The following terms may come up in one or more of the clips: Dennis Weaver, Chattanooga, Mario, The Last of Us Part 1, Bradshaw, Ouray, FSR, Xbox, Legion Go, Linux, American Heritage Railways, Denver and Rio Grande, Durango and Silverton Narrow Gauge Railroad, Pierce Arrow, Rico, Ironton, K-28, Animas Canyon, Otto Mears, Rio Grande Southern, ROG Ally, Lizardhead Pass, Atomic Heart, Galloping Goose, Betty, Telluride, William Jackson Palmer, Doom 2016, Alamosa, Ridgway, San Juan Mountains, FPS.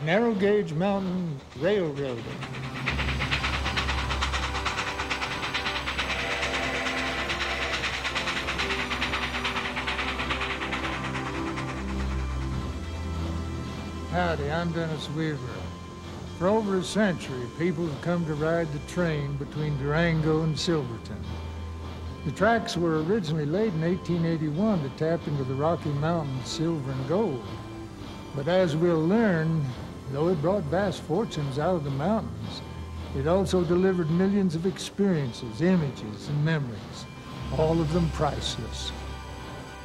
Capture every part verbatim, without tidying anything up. the Narrow Gauge Mountain Railroad. Howdy, I'm Dennis Weaver. For over a century, people have come to ride the train between Durango and Silverton. The tracks were originally laid in eighteen eighty-one to tap into the Rocky Mountains' silver and gold. But as we'll learn, though it brought vast fortunes out of the mountains, it also delivered millions of experiences, images, and memories, all of them priceless.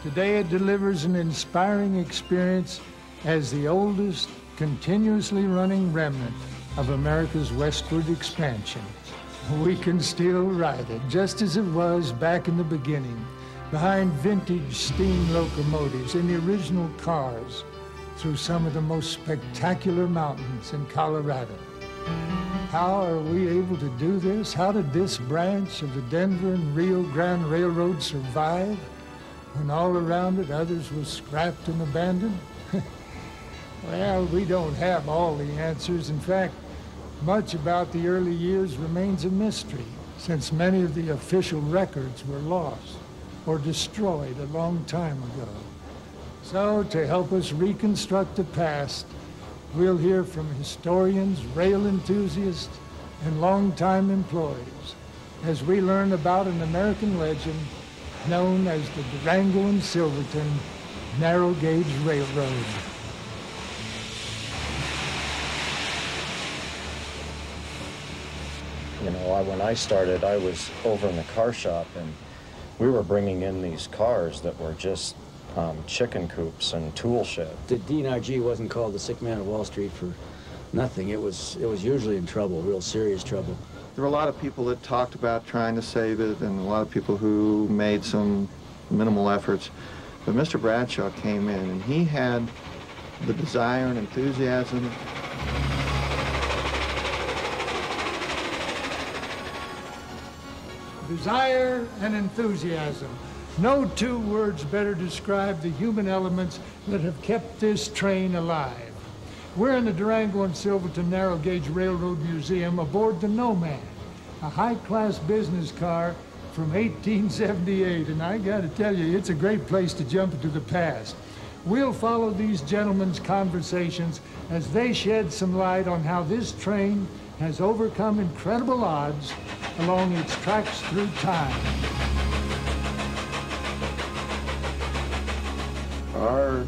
Today, it delivers an inspiring experience as the oldest continuously running remnant of America's westward expansion. We can still ride it, just as it was back in the beginning, behind vintage steam locomotives and the original cars, through some of the most spectacular mountains in Colorado. How are we able to do this? How did this branch of the Denver and Rio Grande Railroad survive when all around it others were scrapped and abandoned? Well, we don't have all the answers. In fact, much about the early years remains a mystery, since many of the official records were lost or destroyed a long time ago. So, to help us reconstruct the past, we'll hear from historians, rail enthusiasts, and longtime employees as we learn about an American legend known as the Durango and Silverton Narrow Gauge Railroad. You know, I, when I started, I was over in the car shop, and we were bringing in these cars that were just um, chicken coops and tool shed. The D and R G wasn't called the sick man of Wall Street for nothing. It was, it was usually in trouble, real serious trouble. There were a lot of people that talked about trying to save it, and a lot of people who made some minimal efforts. But Mister Bradshaw came in, and he had the desire and enthusiasm. Desire and enthusiasm. No two words better describe the human elements that have kept this train alive. We're in the Durango and Silverton Narrow Gauge Railroad Museum aboard the Nomad, a high-class business car from eighteen seventy-eight, and I gotta tell you, it's a great place to jump into the past. We'll follow these gentlemen's conversations as they shed some light on how this train has overcome incredible odds along its tracks through time. Our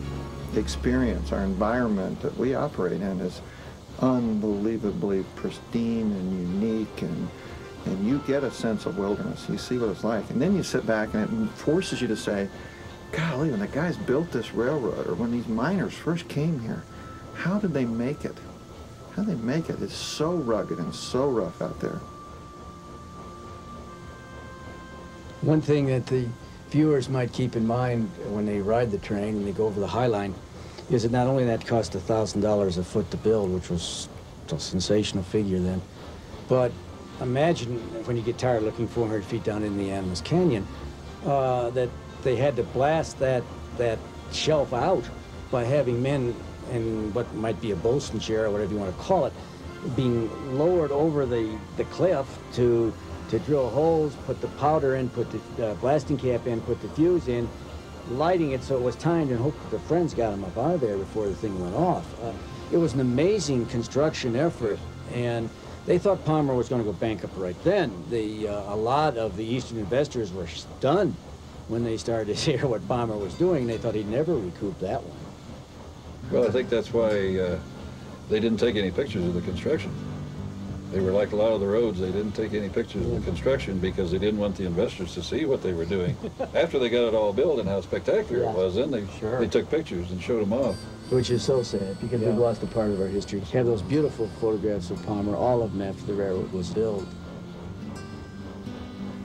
experience, our environment that we operate in is unbelievably pristine and unique, and, and you get a sense of wilderness. You see what it's like, and then you sit back and it forces you to say, golly, when the guys built this railroad, or when these miners first came here, how did they make it? How did they make it? It's so rugged and so rough out there. One thing that the viewers might keep in mind when they ride the train and they go over the High Line is that not only that cost a thousand dollars a foot to build, which was a sensational figure then, but imagine when you get tired looking four hundred feet down in the Animas Canyon, uh, that they had to blast that, that shelf out by having men in what might be a bosun chair or whatever you want to call it, being lowered over the, the cliff to to drill holes, put the powder in, put the uh, blasting cap in, put the fuse in, lighting it so it was timed and hoped that the friends got them up out of there before the thing went off. Uh, it was an amazing construction effort, and they thought Palmer was going to go bankrupt right then. The, uh, a lot of the Eastern investors were stunned when they started to hear what Palmer was doing. They thought he'd never recoup that one. Well, I think that's why uh, they didn't take any pictures of the construction. They were like a lot of the roads. They didn't take any pictures of the construction because they didn't want the investors to see what they were doing. After they got it all built and how spectacular yeah. it was, then they, sure. they took pictures and showed them off. Which is so sad because yeah. we've lost a part of our history. We have those beautiful photographs of Palmer, all of them after the railroad was built.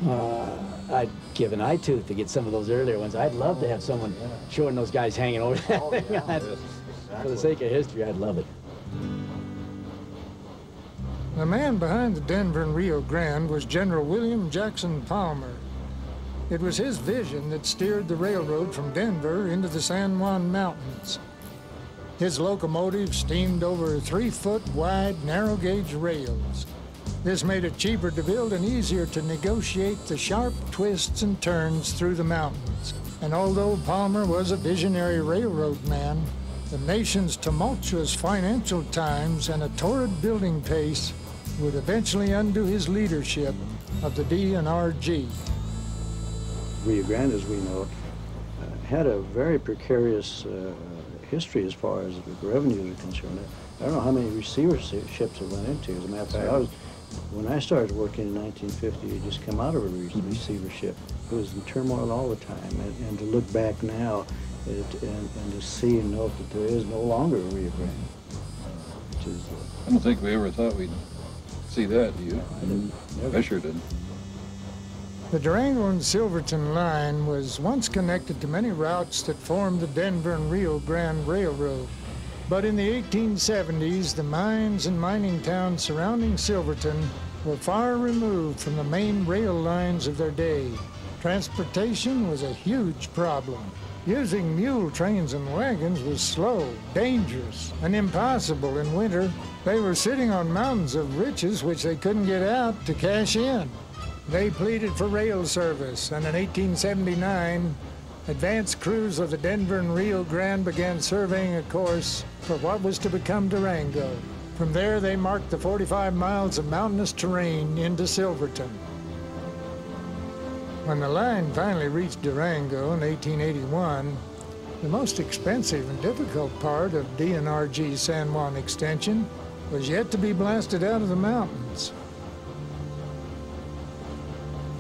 Uh, I'd give an eye tooth to get some of those earlier ones. I'd love to have someone yeah. showing those guys hanging over that oh, thing. Yeah. Yes, exactly. For the sake of history, I'd love it. The man behind the Denver and Rio Grande was General William Jackson Palmer. It was his vision that steered the railroad from Denver into the San Juan Mountains. His locomotive steamed over three-foot-wide narrow-gauge rails. This made it cheaper to build and easier to negotiate the sharp twists and turns through the mountains. And although Palmer was a visionary railroad man, the nation's tumultuous financial times and a torrid building pace would eventually undo his leadership of the D and R G. Rio Grande, as we know, uh, had a very precarious uh, history as far as the revenues are concerned. I don't know how many receiverships it went into. As a matter of fact, I was, when I started working in nineteen fifty, you just come out of a receivership. It was in turmoil all the time, and, and to look back now it, and, and to see and note that there is no longer a Rio Grande. Which is, uh, I don't think we ever thought we'd see that, do you? No, I didn't. Never. I sure didn't. The Durango and Silverton line was once connected to many routes that formed the Denver and Rio Grande Railroad. But in the eighteen seventies, the mines and mining towns surrounding Silverton were far removed from the main rail lines of their day. Transportation was a huge problem. Using mule trains and wagons was slow, dangerous, and impossible in winter. They were sitting on mountains of riches which they couldn't get out to cash in. They pleaded for rail service, and in eighteen seventy-nine, advance crews of the Denver and Rio Grande began surveying a course for what was to become Durango. From there, they marked the forty-five miles of mountainous terrain into Silverton. When the line finally reached Durango in eighteen eighty-one, the most expensive and difficult part of D and R G's San Juan extension was yet to be blasted out of the mountains.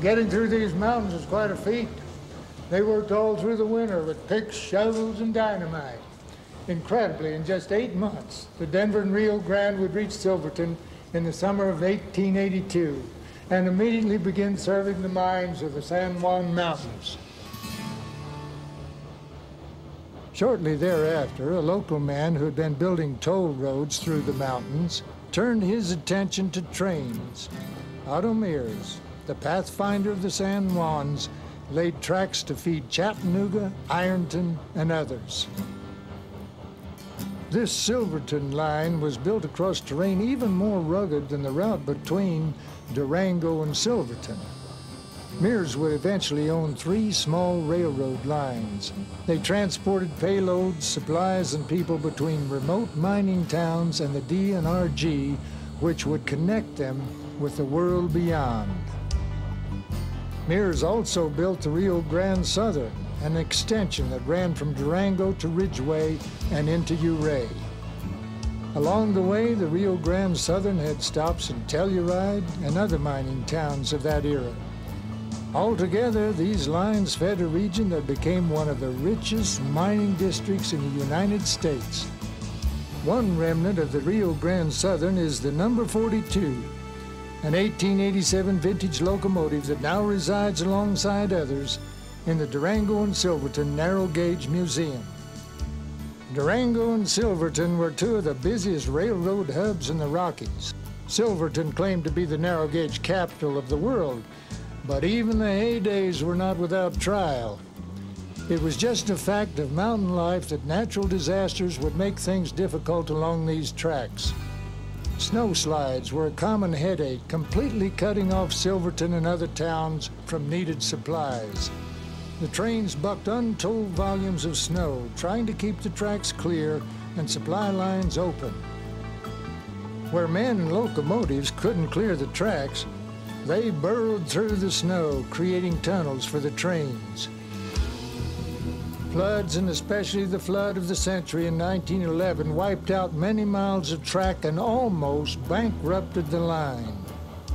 Getting through these mountains is quite a feat. They worked all through the winter with picks, shovels, and dynamite. Incredibly, in just eight months, the Denver and Rio Grande would reach Silverton in the summer of eighteen eighty-two and immediately begin serving the mines of the San Juan Mountains. Shortly thereafter, a local man who had been building toll roads through the mountains turned his attention to trains. Otto Mears, the pathfinder of the San Juans, laid tracks to feed Chattanooga, Ironton, and others. This Silverton line was built across terrain even more rugged than the route between Durango and Silverton. Mears would eventually own three small railroad lines. They transported payloads, supplies, and people between remote mining towns and the D and R G, which would connect them with the world beyond. Mears also built the Rio Grande Southern, an extension that ran from Durango to Ridgway and into Ouray. Along the way, the Rio Grande Southern had stops in Telluride and other mining towns of that era. Altogether, these lines fed a region that became one of the richest mining districts in the United States. One remnant of the Rio Grande Southern is the number forty-two, an eighteen eighty-seven vintage locomotive that now resides alongside others in the Durango and Silverton Narrow Gauge Museum. Durango and Silverton were two of the busiest railroad hubs in the Rockies. Silverton claimed to be the narrow gauge capital of the world, but even the heydays were not without trial. It was just a fact of mountain life that natural disasters would make things difficult along these tracks. Snow slides were a common headache, completely cutting off Silverton and other towns from needed supplies. The trains bucked untold volumes of snow, trying to keep the tracks clear and supply lines open. Where men and locomotives couldn't clear the tracks, they burrowed through the snow, creating tunnels for the trains. Floods, and especially the flood of the century in nineteen eleven, wiped out many miles of track and almost bankrupted the line.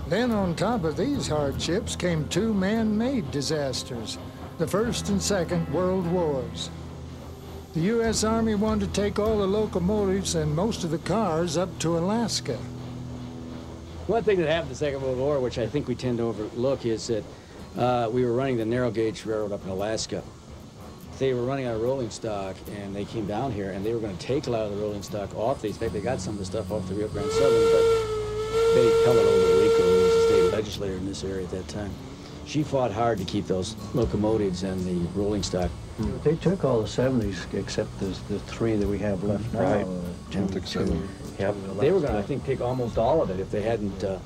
Then on top of these hardships came two man-made disasters, the First and Second World Wars. The U S Army wanted to take all the locomotives and most of the cars up to Alaska. One thing that happened in the Second World War, which I think we tend to overlook, is that uh, we were running the narrow gauge railroad up in Alaska. They were running out of rolling stock, and they came down here, and they were going to take a lot of the rolling stock off these. In fact, they got some of the stuff off the Rio Grande Southern, but Betty Pellet over Rico, who was the state legislator in this area at that time, she fought hard to keep those locomotives and the rolling stock Mm. They took all the seventies except the, the three that we have left now. Right. Two, two, two, yep. They were going to, I think, take almost all of it if they hadn't, uh,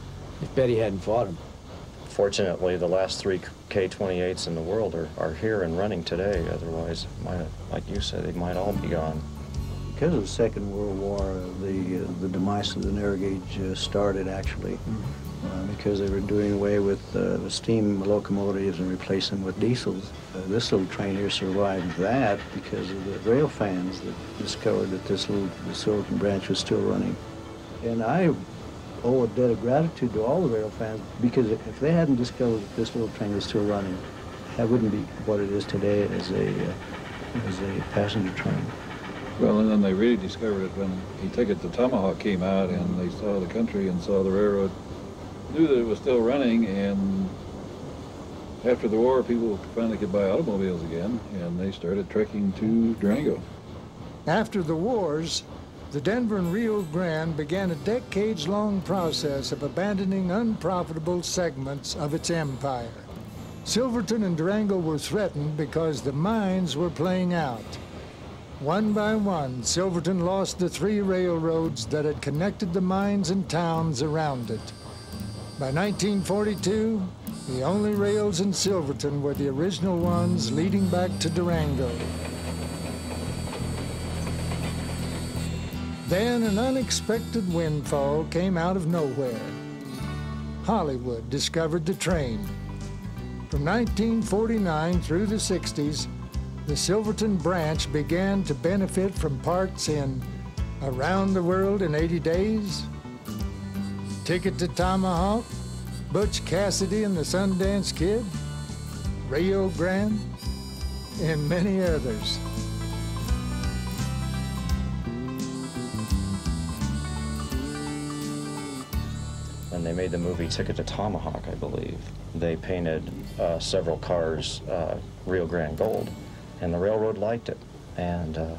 if Betty hadn't fought them. Fortunately, the last three K twenty-eights in the world are, are here and running today. Otherwise, might, like you said, they might all be gone. Because of the Second World War, the uh, the demise of the narrow gauge uh, started actually, uh, because they were doing away with uh, the steam locomotives and replacing them with diesels. Uh, this little train here survived that because of the rail fans that discovered that this little the Silverton branch was still running. And I owe a debt of gratitude to all the rail fans, because if they hadn't discovered that this little train was still running, that wouldn't be what it is today as a uh, as a passenger train. Well, and then they really discovered it when he took it to Tomahawk came out and they saw the country and saw the railroad, knew that it was still running, and after the war, people finally could buy automobiles again, and they started trekking to Durango. After the wars, the Denver and Rio Grande began a decades-long process of abandoning unprofitable segments of its empire. Silverton and Durango were threatened because the mines were playing out. One by one, Silverton lost the three railroads that had connected the mines and towns around it. By nineteen forty-two, the only rails in Silverton were the original ones leading back to Durango. Then an unexpected windfall came out of nowhere. Hollywood discovered the train. From nineteen forty-nine through the sixties, the Silverton branch began to benefit from parts in Around the World in eighty days, Ticket to Tomahawk, Butch Cassidy and the Sundance Kid, Rio Grande, and many others. When they made the movie Ticket to Tomahawk, I believe, they painted uh, several cars uh, Rio Grande gold. And the railroad liked it. And uh,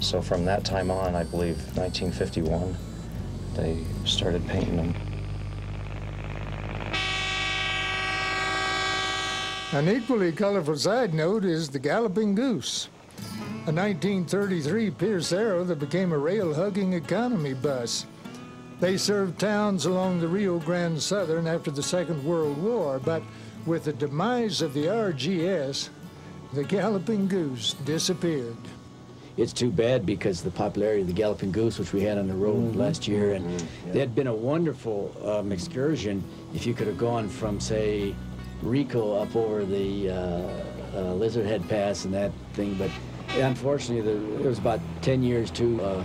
so from that time on, I believe nineteen fifty-one, they started painting them. An equally colorful side note is the Galloping Goose, a nineteen thirty-three Pierce Arrow that became a rail-hugging economy bus. They served towns along the Rio Grande Southern after the Second World War, but with the demise of the R G S, the Galloping Goose disappeared. It's too bad, because the popularity of the Galloping Goose, which we had on the road mm-hmm. last year, and mm-hmm. yeah. that had been a wonderful um, excursion if you could have gone from, say, Rico up over the uh, uh, Lizardhead Pass and that thing. But unfortunately, the, it was about ten years too uh,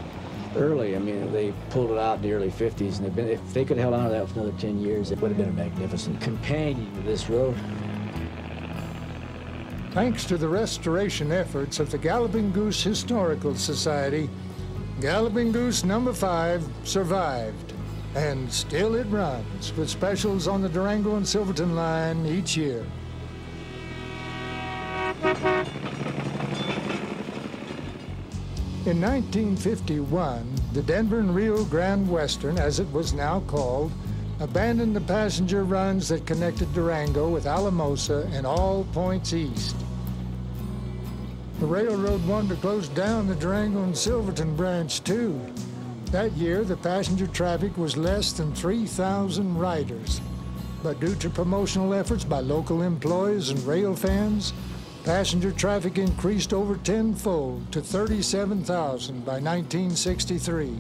early. I mean, they pulled it out in the early fifties, and been, if they could have held on to that for another ten years, it would have been a magnificent companion to this road. Thanks to the restoration efforts of the Galloping Goose Historical Society, Galloping Goose number five survived, and still it runs with specials on the Durango and Silverton line each year. In nineteen fifty-one, the Denver and Rio Grande Western, as it was now called, abandoned the passenger runs that connected Durango with Alamosa and all points east. The railroad wanted to close down the Durango and Silverton branch, too. That year, the passenger traffic was less than three thousand riders. But due to promotional efforts by local employees and rail fans, passenger traffic increased over tenfold to thirty-seven thousand by nineteen sixty-three.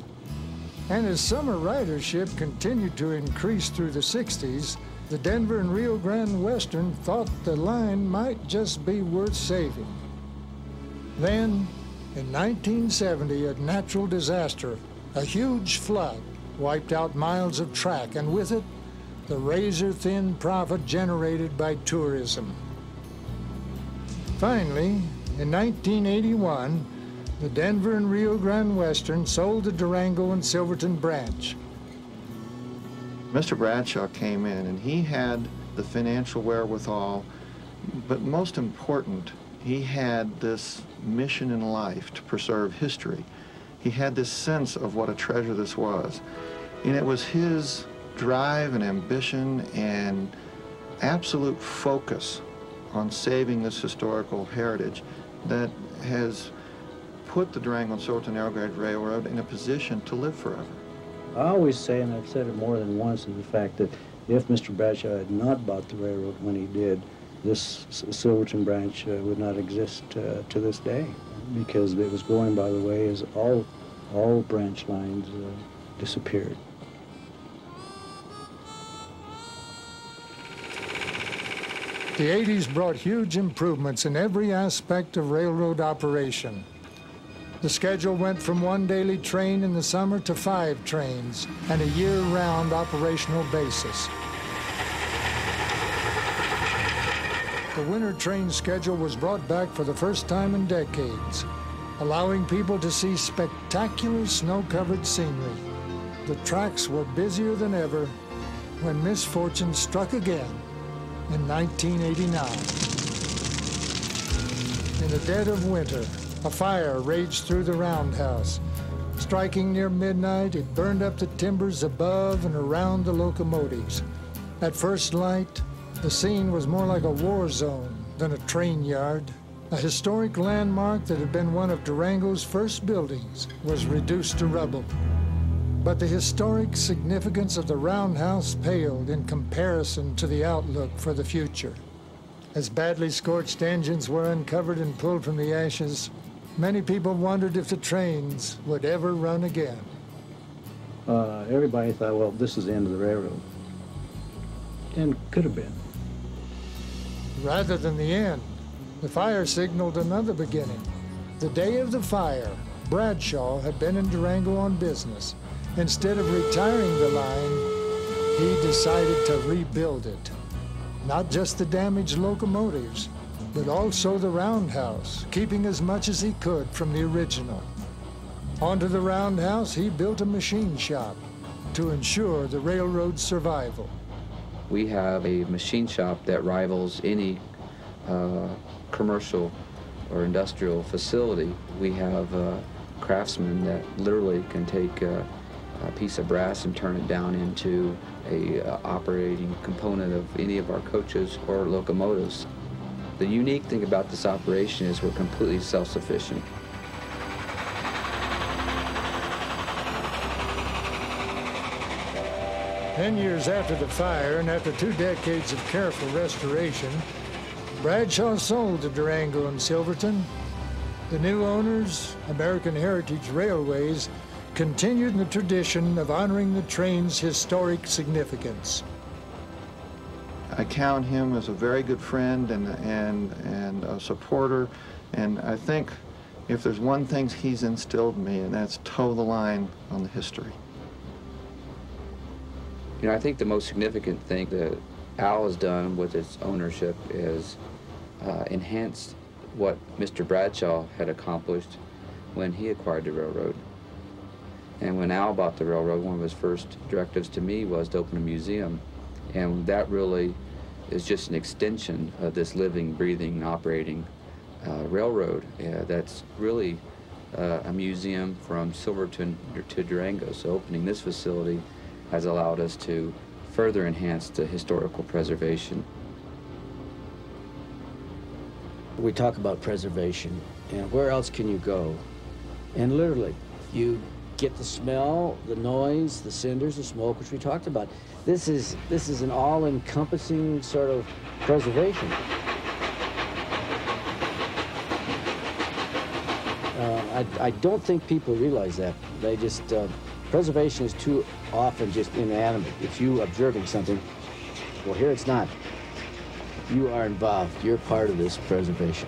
And as summer ridership continued to increase through the sixties, the Denver and Rio Grande Western thought the line might just be worth saving. Then, in nineteen seventy, a natural disaster, a huge flood, wiped out miles of track, and with it, the razor-thin profit generated by tourism. Finally, in nineteen eighty-one, the Denver and Rio Grande Western sold the Durango and Silverton branch. Mister Bradshaw came in, and he had the financial wherewithal, but most important, he had this mission in life to preserve history. He had this sense of what a treasure this was. And it was his drive and ambition and absolute focus on saving this historical heritage that has put the Durango and Silverton Narrow Gauge Railroad in a position to live forever. I always say, and I've said it more than once, is the fact that if Mister Bradshaw had not bought the railroad when he did, this Silverton branch uh, would not exist uh, to this day, because it was going by the way as all, all branch lines uh, disappeared. The eighties brought huge improvements in every aspect of railroad operation. The schedule went from one daily train in the summer to five trains and a year-round operational basis. The winter train schedule was brought back for the first time in decades, allowing people to see spectacular snow-covered scenery. The tracks were busier than ever when misfortune struck again in nineteen eighty-nine. In the dead of winter, a fire raged through the roundhouse. Striking near midnight, it burned up the timbers above and around the locomotives. At first light, the scene was more like a war zone than a train yard. A historic landmark that had been one of Durango's first buildings was reduced to rubble. But the historic significance of the roundhouse paled in comparison to the outlook for the future. As badly scorched engines were uncovered and pulled from the ashes, many people wondered if the trains would ever run again. Uh, everybody thought, well, this is the end of the railroad. And could have been. Rather than the end, the fire signaled another beginning. The day of the fire, Bradshaw had been in Durango on business. Instead of retiring the line, he decided to rebuild it. Not just the damaged locomotives, but also the roundhouse, keeping as much as he could from the original. Onto the roundhouse, he built a machine shop to ensure the railroad's survival. We have a machine shop that rivals any uh, commercial or industrial facility. We have uh, craftsmen that literally can take uh, a piece of brass and turn it down into a uh, operating component of any of our coaches or locomotives. The unique thing about this operation is we're completely self-sufficient. Ten years after the fire and after two decades of careful restoration, Bradshaw sold the Durango and Silverton. The new owners, American Heritage Railways, continued the tradition of honoring the train's historic significance. I count him as a very good friend and, and, and a supporter, and I think if there's one thing he's instilled in me, and that's toe the line on the history. You know, I think the most significant thing that Al has done with its ownership is uh, enhanced what Mister Bradshaw had accomplished when he acquired the railroad. And when Al bought the railroad, one of his first directives to me was to open a museum. And that really is just an extension of this living, breathing, operating uh, railroad. Uh, that's really uh, a museum from Silverton to Durango. So opening this facility has allowed us to further enhance the historical preservation. We talk about preservation, and where else can you go? And literally, you get the smell, the noise, the cinders, the smoke, which we talked about. This is, this is an all-encompassing sort of preservation. Uh, I, I don't think people realize that. They just, uh, preservation is too often just inanimate. If you observing something, well, here it's not. You are involved. You're part of this preservation.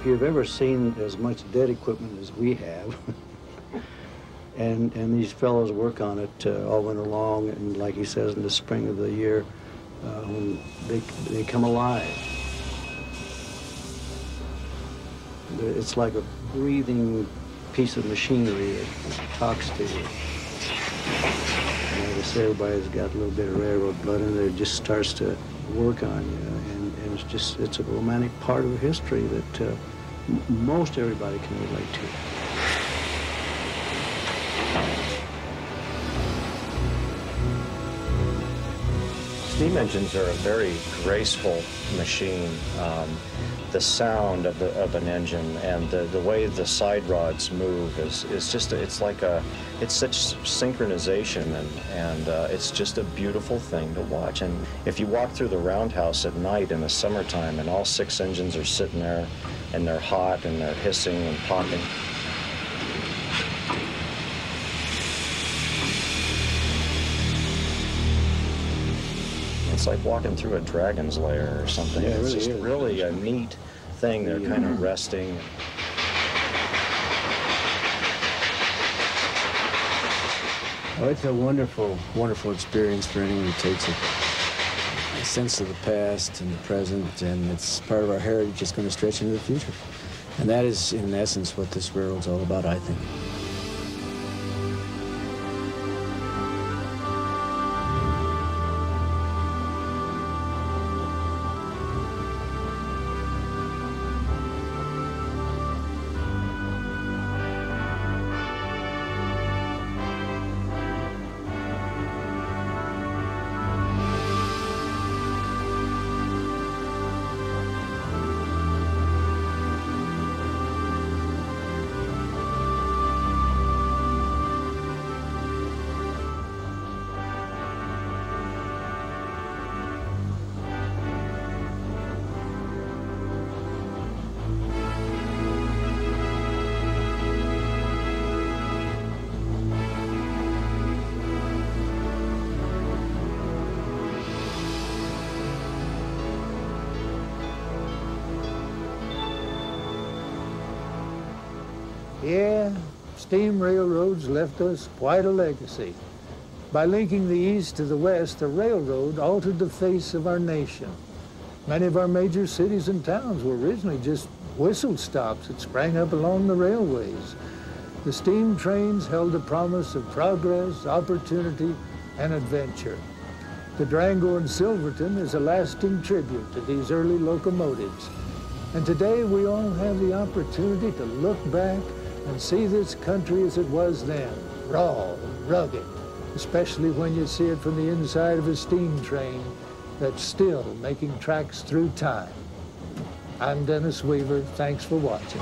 If you've ever seen as much dead equipment as we have, and and these fellows work on it uh, all winter long, and like he says, in the spring of the year, uh, when they, they come alive. It's like a breathing piece of machinery that talks to you. And like I say, everybody's got a little bit of railroad blood in there. It just starts to work on you. And It's just, it's a romantic part of history that uh, most everybody can relate to. Steam engines are a very graceful machine. Um, the sound of, the, of an engine and the, the way the side rods move is, is just, it's like a, it's such synchronization, and, and uh, it's just a beautiful thing to watch. And if you walk through the roundhouse at night in the summertime and all six engines are sitting there and they're hot and they're hissing and popping. It's like walking through a dragon's lair or something. Yeah, it it's really just is. really a neat thing. They're yeah. kind of resting. Oh, it's a wonderful, wonderful experience for anyone who takes it. A sense of the past and the present, and it's part of our heritage that's going to stretch into the future. And that is, in essence, what this railroad's all about, I think. Yeah, steam railroads left us quite a legacy. By linking the East to the West, the railroad altered the face of our nation. Many of our major cities and towns were originally just whistle stops that sprang up along the railways. The steam trains held the promise of progress, opportunity, and adventure. The Durango and Silverton is a lasting tribute to these early locomotives. And today we all have the opportunity to look back and see this country as it was then, raw and rugged, especially when you see it from the inside of a steam train that's still making tracks through time. I'm Dennis Weaver. Thanks for watching.